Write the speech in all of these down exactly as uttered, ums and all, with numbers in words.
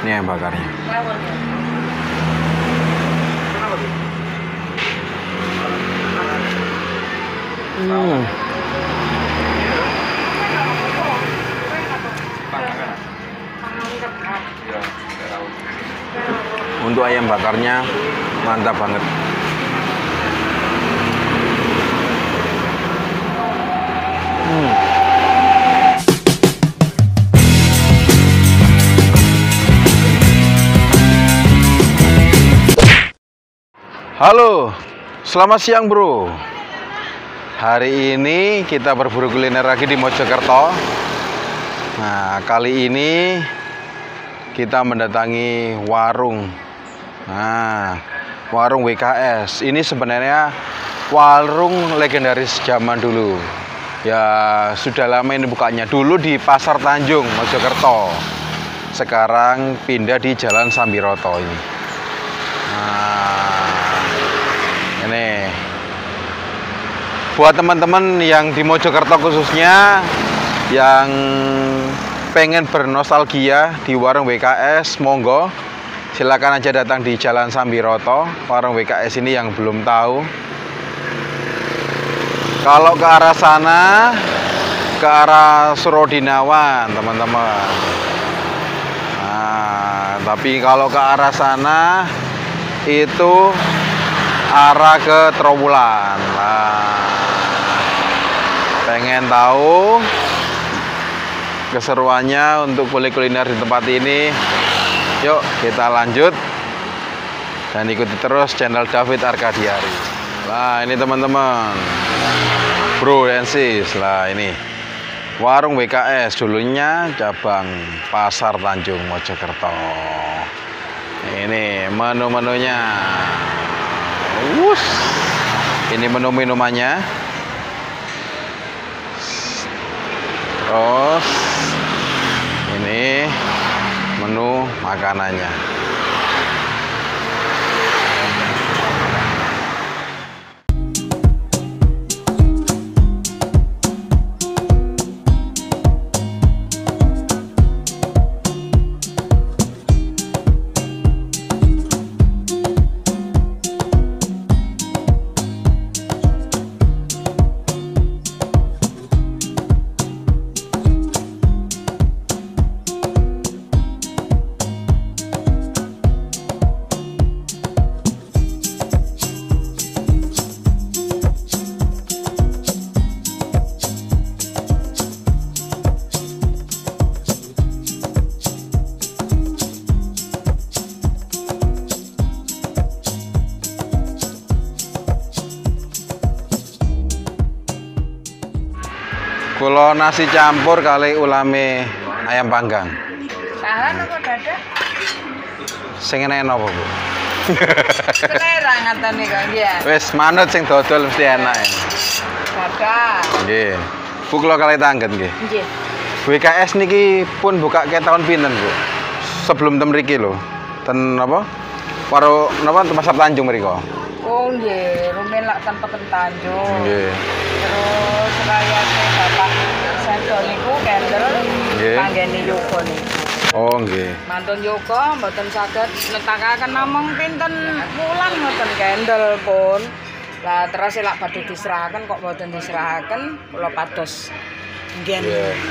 Ini yang bakarnya. Hmm. Untuk ayam bakarnya mantap banget. Hmm. Halo, selamat siang bro. Hari ini kita berburu kuliner lagi di Mojokerto. Nah, kali ini kita mendatangi warung. Nah, warung W K S. Ini sebenarnya warung legendaris zaman dulu. Ya, sudah lama ini bukanya. Dulu di Pasar Tanjung, Mojokerto. Sekarang pindah di Jalan Sambiroto ini. Nah, ini buat teman-teman yang di Mojokerto khususnya yang pengen bernostalgia di warung W K S, monggo silakan aja datang di Jalan Sambiroto. Warung W K S ini yang belum tahu, kalau ke arah sana ke arah Surodinawan teman-teman. Nah, tapi kalau ke arah sana itu arah ke Trowulan. Nah, pengen tahu keseruannya untuk kuliner di tempat ini, yuk kita lanjut dan ikuti terus channel David Arka Diary. Nah, ini teman-teman, bro and sis, lah ini warung W K S dulunya cabang Pasar Tanjung Mojokerto. Ini menu-menunya. Wush. Ini menu minumannya. Terus ini menu makanannya. Kulo nasi campur kali ulame ayam panggang. Tahan apa dada? Sing enak apa, Bu? Selera ngatane kok nggih. Wis manut sing dodol mesti enak. Dada. Nggih. Bu kulo kali tangget nggih. Nggih. W K S niki pun buka ke tahun pinten, Bu? Sebelum ten mriki lho. Ten apa? Waro napa Pasar Tanjung mriko. Oh nggih, rumen lak ten Pasar Tanjung. Nggih. Terus raya bapak sendok niku kendel panggene yoga niku. Oh nggih. Mantun yoga mboten saged netakaken namung pinten wulan mboten kendel pun. Lah terus lak badhe diserahaken kok mboten diserahaken kula pados nggen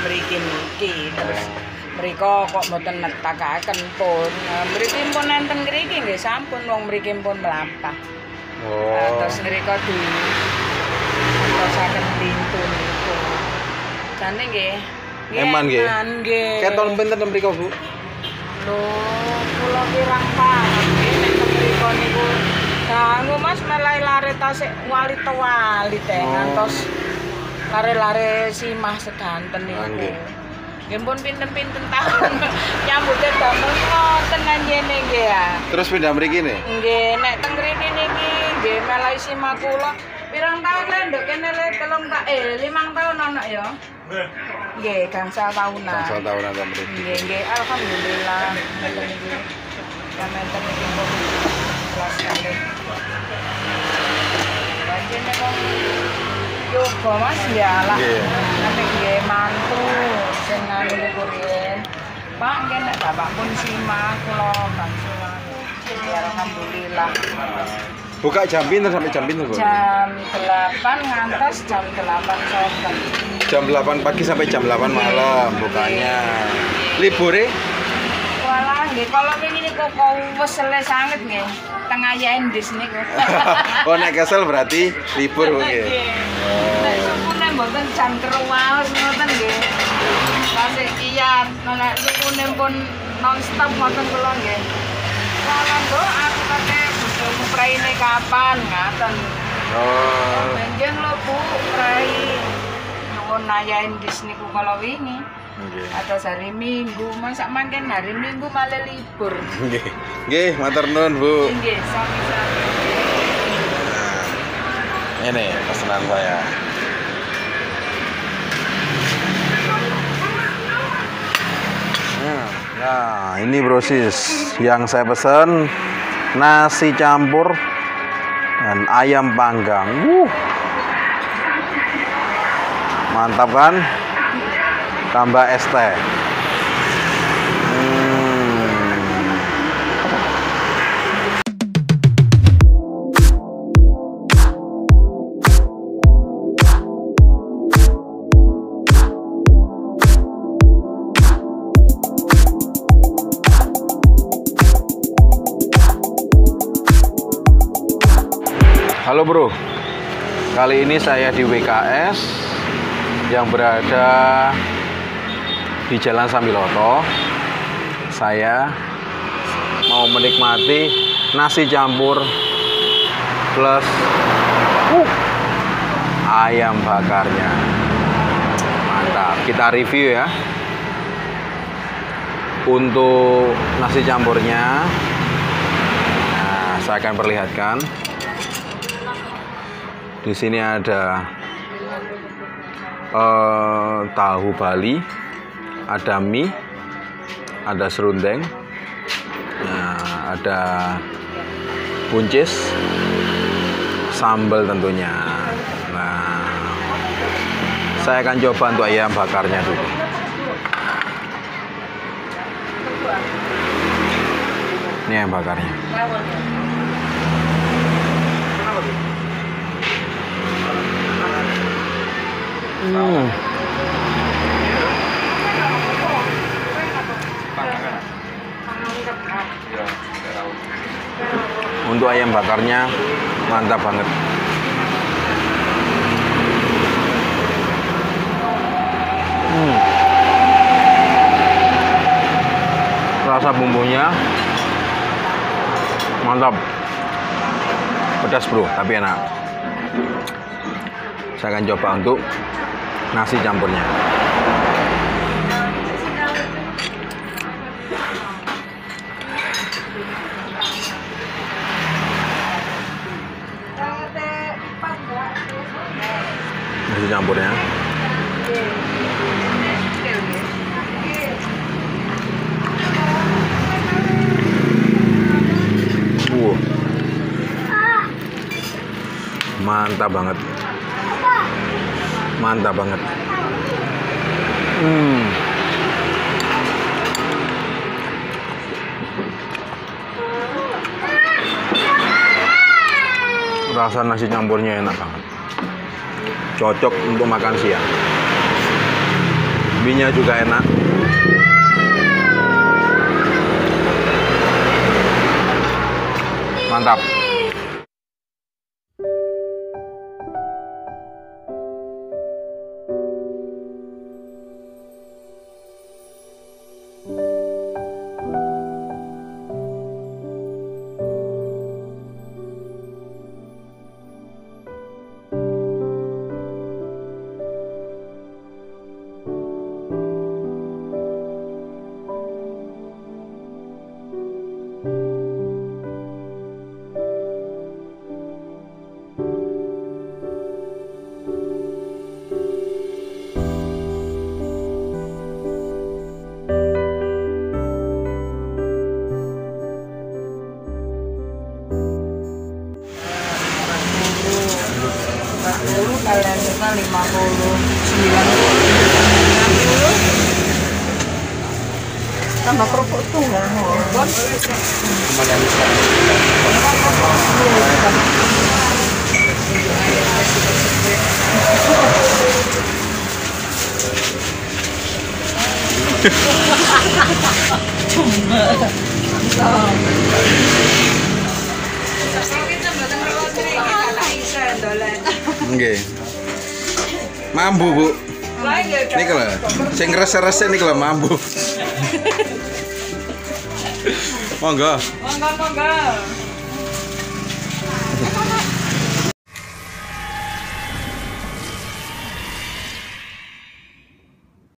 mriki niki. Terus mriko kok mboten netakaken pun. Mriki pun enten ngriki nggih sampun wong mriki pun mlampah. Oh. Terus mriko di saken pintu niku. Jane nggih. Eman nggih. Keton pinten mriku, Bu? Lho, kula kirang paham nek mriku niku. Kanggo Mas melai lare tasik wali tewali teh ngantos lare-lare simah sedanten niku. Nggih pun pinten-pinten taun nyambute damel wonten ngene nggih ya. Terus pindah mriki ne? Nggih, nek teng mriki niki nggih melai simah kula. Pirang tahun lendok kene le telung tak eh limang tahun anak ya. Nggih, gangsal tahunan. Gangsal tahunan ta mriki. Nggih, nggih, alhamdulillah. Kamenten iki kok kelas kali. Bajene kok yo Mas ya lah. Nggih, mantu sing ngene kuwi. Pak, nggak ada Pak pun sima, kalau langsung. Alhamdulillah. Buka jam pinter sampai jam pinter? Jam delapan ngantos jam delapan sore. Jam delapan pagi sampai jam delapan malam bukanya. Libure? Walah, nggih kalau ngene kok wis selesai sanget nggih. Tengah yaen di sini kok. Oh nek kesel berarti libur nggih. Nek supune mboten jam terus ngoten nggih. Kasih kian, nek supune pun nonstop ngoten kula nggih. Kalau doa aku kate buku praine kapan ngaten. Oh. Benjeng lho Bu, prai nuwun nayain di sini ku kalau wingi. Nggih. Atas hari Minggu, masak mangken hari Minggu malah libur. Nggih. Nggih, matur nuwun Bu. Nggih, sami-sami. Ini pesanan saya. Nah, ini brosis yang saya pesan, nasi campur dan ayam panggang. Wuh. Mantap kan? Tambah es teh. Halo bro, kali ini saya di W K S yang berada di Jalan Sambiroto. Saya mau menikmati nasi campur plus uh, ayam bakarnya. Mantap, kita review ya. Untuk nasi campurnya, nah, saya akan perlihatkan. Di sini ada uh, tahu Bali, ada mie, ada serundeng, nah, ada buncis, sambal tentunya. Nah, saya akan coba untuk ayam bakarnya dulu. Ini ayam bakarnya. Hmm. Untuk ayam bakarnya mantap banget. Hmm. Rasa bumbunya mantap, pedas bro, tapi enak. Saya akan coba untuk nasi campurnya. Nasi campurnya. Wow. Mantap banget. Mantap banget. Hmm. Rasa nasi campurnya enak banget. Cocok untuk makan siang. Mie-nya juga enak. Mantap. lima puluh sembilan puluh enam puluh tambah kerupuk tuh nggak mau. Cuma. Nggih. Mambu, Bu. Ini kalau sing rese-rese niki lho mambu. Monggo. Monggo, monggo.